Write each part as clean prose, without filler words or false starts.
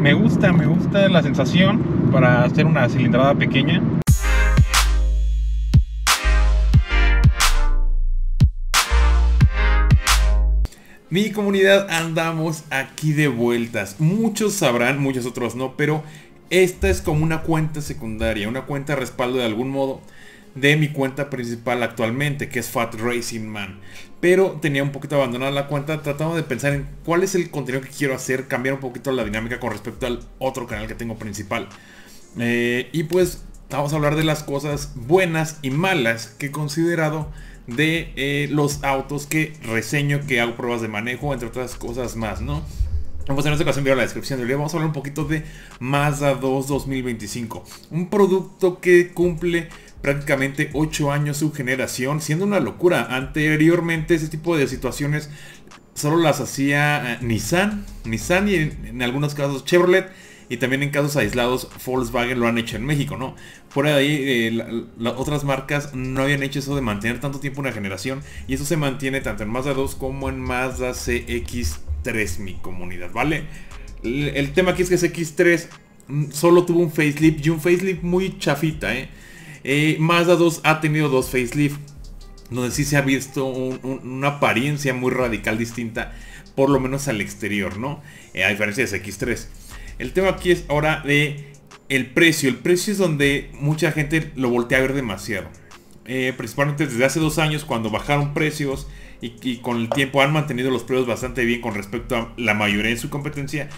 Me gusta la sensación para hacer una cilindrada pequeña. Mi comunidad, andamos aquí de vueltas. Muchos sabrán, muchos otros no, pero esta es como una cuenta secundaria, una cuenta de respaldo de algún modo de mi cuenta principal actualmente, que es Fat Racing Man. Pero tenía un poquito abandonada la cuenta, tratando de pensar en cuál es el contenido que quiero hacer, cambiar un poquito la dinámica con respecto al otro canal que tengo principal. Y pues vamos a hablar de las cosas buenas y malas que he considerado de los autos que reseño, que hago pruebas de manejo, entre otras cosas más, ¿no? Pues en esta ocasión veo la descripción del video. Vamos a hablar un poquito de Mazda 2 2025. Un producto que cumple prácticamente 8 años su generación, siendo una locura. Anteriormente ese tipo de situaciones solo las hacía Nissan y en algunos casos Chevrolet. Y también en casos aislados Volkswagen lo han hecho en México, ¿no? Fuera de ahí, las otras marcas no habían hecho eso de mantener tanto tiempo una generación. Y eso se mantiene tanto en Mazda 2 como en Mazda CX-3, mi comunidad, ¿vale? El tema aquí es que CX-3 solo tuvo un facelift, y un facelift muy chafita, ¿eh? Mazda 2 ha tenido dos facelift, donde sí se ha visto una apariencia muy radical distinta, por lo menos al exterior, ¿no? A diferencia de CX-3. El tema aquí es ahora de el precio. El precio es donde mucha gente lo voltea a ver demasiado. Principalmente desde hace 2 años, cuando bajaron precios y con el tiempo han mantenido los precios bastante bien con respecto a la mayoría de su competencia.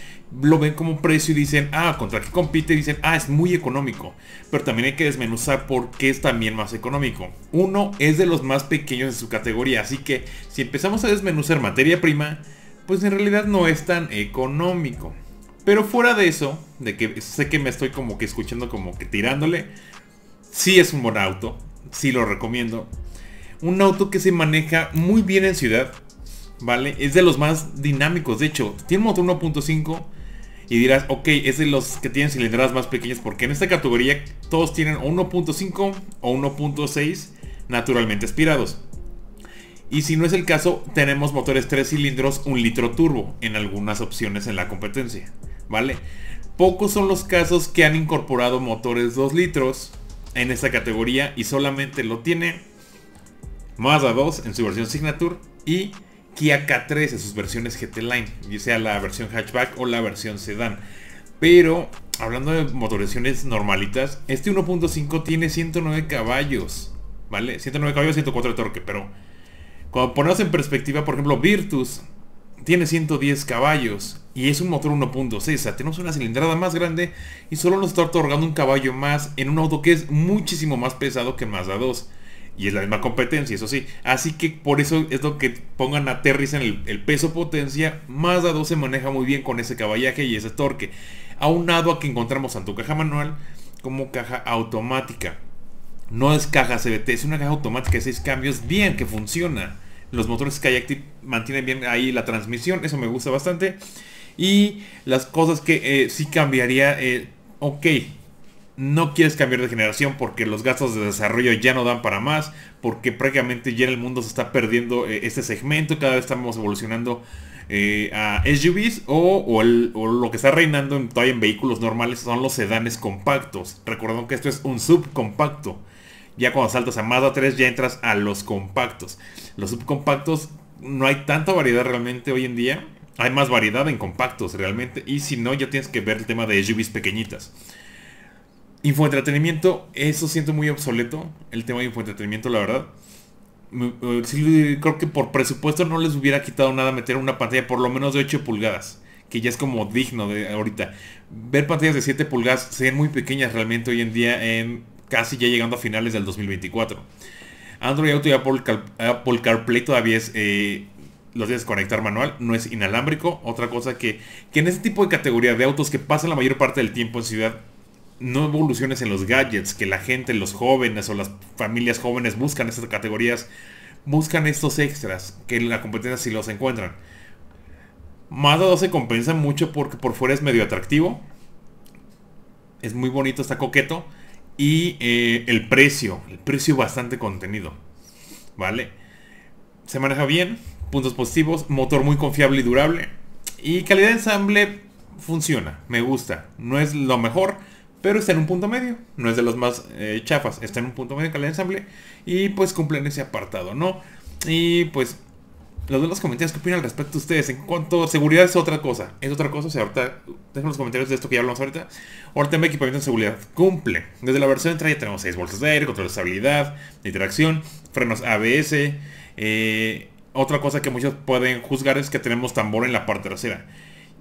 Lo ven como precio y dicen, ah, ¿contra qué compite? Y dicen, ah, es muy económico. Pero también hay que desmenuzar por qué es también más económico. Uno, es de los más pequeños de su categoría. Así que si empezamos a desmenuzar materia prima, pues en realidad no es tan económico. Pero fuera de eso, de que sé que me estoy como que escuchando, como que tirándole, sí es un buen auto, sí lo recomiendo. Un auto que se maneja muy bien en ciudad, ¿vale? Es de los más dinámicos, de hecho, tiene un motor 1.5 y dirás, ok, es de los que tienen cilindradas más pequeñas, porque en esta categoría todos tienen 1.5 o 1.6 naturalmente aspirados. Y si no es el caso, tenemos motores 3 cilindros, 1 litro turbo en algunas opciones en la competencia, ¿vale? Pocos son los casos que han incorporado motores 2 litros en esta categoría, y solamente lo tiene Mazda 2 en su versión Signature y Kia K3 en sus versiones GT Line, ya sea la versión hatchback o la versión sedán. Pero hablando de motorizaciones normalitas, este 1.5 tiene 109 caballos, ¿vale? 109 caballos, 104 de torque, pero cuando ponemos en perspectiva, por ejemplo, Virtus tiene 110 caballos y es un motor 1.6, o sea, tenemos una cilindrada más grande y solo nos está otorgando un caballo más en un auto que es muchísimo más pesado que Mazda 2. Y es la misma competencia, eso sí. Así que por eso es lo que pongan, aterrizan el peso potencia. Mazda 2 se maneja muy bien con ese caballaje y ese torque, aunado a que encontramos tanto caja manual como caja automática. No es caja CVT, es una caja automática de 6 cambios, bien, que funciona. Los motores Skyactiv mantienen bien ahí la transmisión, eso me gusta bastante. Y las cosas que sí cambiaría, ok, no quieres cambiar de generación porque los gastos de desarrollo ya no dan para más, porque prácticamente ya en el mundo se está perdiendo este segmento, cada vez estamos evolucionando a SUVs o lo que está reinando todavía en vehículos normales son los sedanes compactos. Recordando que esto es un subcompacto. Ya cuando saltas a Mazda 3 ya entras a los compactos. Los subcompactos no hay tanta variedad realmente hoy en día. Hay más variedad en compactos realmente. Y si no, ya tienes que ver el tema de SUVs pequeñitas. Infoentretenimiento, eso siento muy obsoleto. El tema de infoentretenimiento, la verdad. Sí, creo que por presupuesto no les hubiera quitado nada meter una pantalla por lo menos de 8 pulgadas. Que ya es como digno de ahorita. Ver pantallas de 7 pulgadas se ven muy pequeñas realmente hoy en día. Casi ya llegando a finales del 2024. Android Auto y Apple CarPlay todavía es los tienes que conectar manual, no es inalámbrico. Otra cosa que en este tipo de categoría de autos que pasan la mayor parte del tiempo en ciudad, no evoluciones en los gadgets que la gente, los jóvenes o las familias jóvenes buscan. Estas categorías buscan estos extras que en la competencia sí los encuentran. Mazda 2 se compensa mucho porque por fuera es medio atractivo, es muy bonito, está coqueto. Y el precio bastante contenido, ¿vale? Se maneja bien, puntos positivos, motor muy confiable y durable. Y calidad de ensamble, funciona, me gusta. No es lo mejor, pero está en un punto medio. No es de los más chafas, está en un punto medio con el ensamble. Y pues cumplen ese apartado, ¿no? Y pues los de los comentarios, ¿qué opinan al respecto ustedes? En cuanto a seguridad es otra cosa. Es otra cosa, o sea, ahorita dejen los comentarios de esto que ya hablamos ahorita. Ahorita en equipamiento de seguridad cumple. Desde la versión entrada ya tenemos 6 bolsas de aire, control de estabilidad, de tracción, frenos ABS. Otra cosa que muchos pueden juzgar es que tenemos tambor en la parte trasera.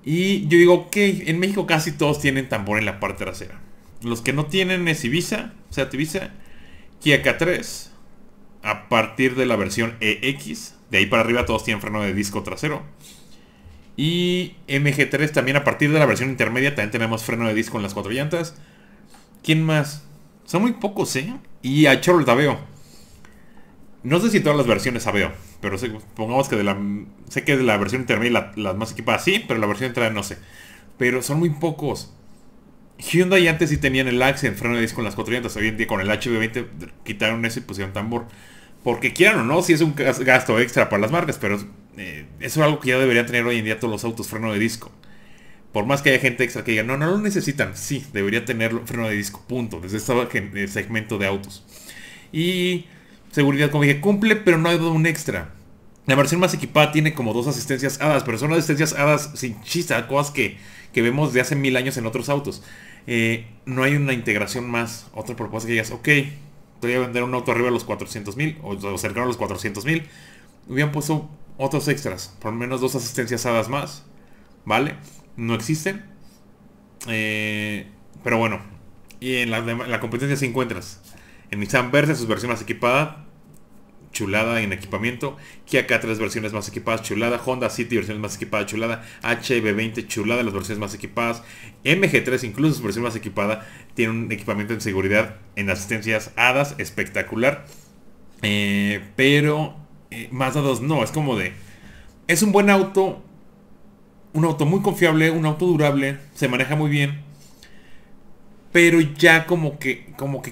Y yo digo, ok, en México casi todos tienen tambor en la parte trasera. Los que no tienen es Ibiza, o sea, Ibiza, Kia K3, a partir de la versión EX. De ahí para arriba todos tienen freno de disco trasero. Y MG3 también a partir de la versión intermedia también tenemos freno de disco en las 4 llantas. ¿Quién más? Son muy pocos, ¿eh? Y a Chevrolet Aveo. No sé si todas las versiones Aveo, pero sé, pongamos que de la... Sé que de la versión intermedia las más equipadas sí, pero la versión entrada no sé. Pero son muy pocos. Hyundai antes sí tenían el Accent, freno de disco en las 4 llantas. Hoy en día con el HB20 quitaron eso y pusieron tambor. Porque quieran o no, si es un gasto extra para las marcas, pero eso es algo que ya deberían tener hoy en día todos los autos, freno de disco. Por más que haya gente extra que diga, no, no lo necesitan. Sí, debería tener freno de disco, punto, desde este segmento de autos. Y seguridad, como dije, cumple, pero no hay un extra. La versión más equipada tiene como 2 asistencias hadas, pero son las asistencias hadas sin chista, cosas que vemos de hace 1000 años en otros autos. No hay una integración más, otra propuesta que digas, ok... Podría vender un auto arriba de los 400,000 o cercano a los 400,000. Hubieran puesto otros extras, por lo menos 2 asistencias hadas más, ¿vale? No existen, pero bueno. Y en la competencia sí encuentras en Nissan Versa sus versiones más equipadas, chulada en equipamiento. Kia K3 versiones más equipadas, chulada. Honda City versiones más equipadas, chulada. HB20 chulada, las versiones más equipadas. MG3 incluso su versión más equipada tiene un equipamiento en seguridad, en asistencias hadas, espectacular. Pero Mazda 2 no, es como de... Es un buen auto, un auto muy confiable, un auto durable, se maneja muy bien. Pero ya como que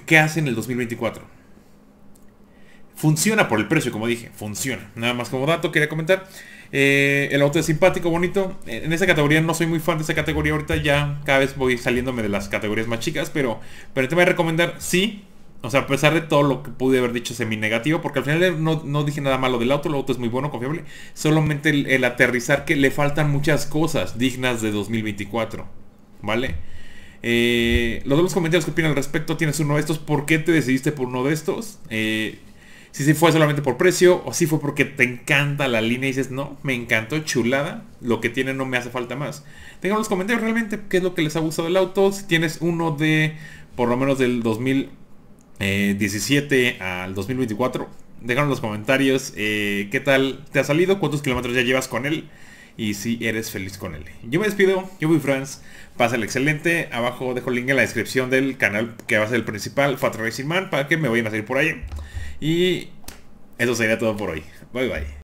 ¿qué hace en el 2024? Funciona por el precio, como dije, funciona. Nada más como dato, quería comentar. El auto es simpático, bonito. En esa categoría no soy muy fan de esa categoría. Ahorita ya cada vez voy saliéndome de las categorías más chicas. Pero te voy a recomendar, sí. O sea, a pesar de todo lo que pude haber dicho semi negativo. Porque al final no dije nada malo del auto. El auto es muy bueno, confiable. Solamente el aterrizar que le faltan muchas cosas dignas de 2024. ¿Vale? Los de los comentarios que opinan al respecto. ¿Tienes uno de estos? ¿Por qué te decidiste por uno de estos? Si sí fue solamente por precio o si fue porque te encanta la línea y dices, no, me encantó, chulada, lo que tiene no me hace falta más. Tengan los comentarios realmente qué es lo que les ha gustado del auto. Si tienes uno de, por lo menos del 2017 al 2024, déjanos en los comentarios qué tal te ha salido, cuántos kilómetros ya llevas con él y si eres feliz con él. Yo me despido, yo fui Franz, pásale excelente. Abajo dejo el link en la descripción del canal que va a ser el principal, Fat Racing Man, para que me vayan a seguir por ahí. Y eso sería todo por hoy. Bye bye.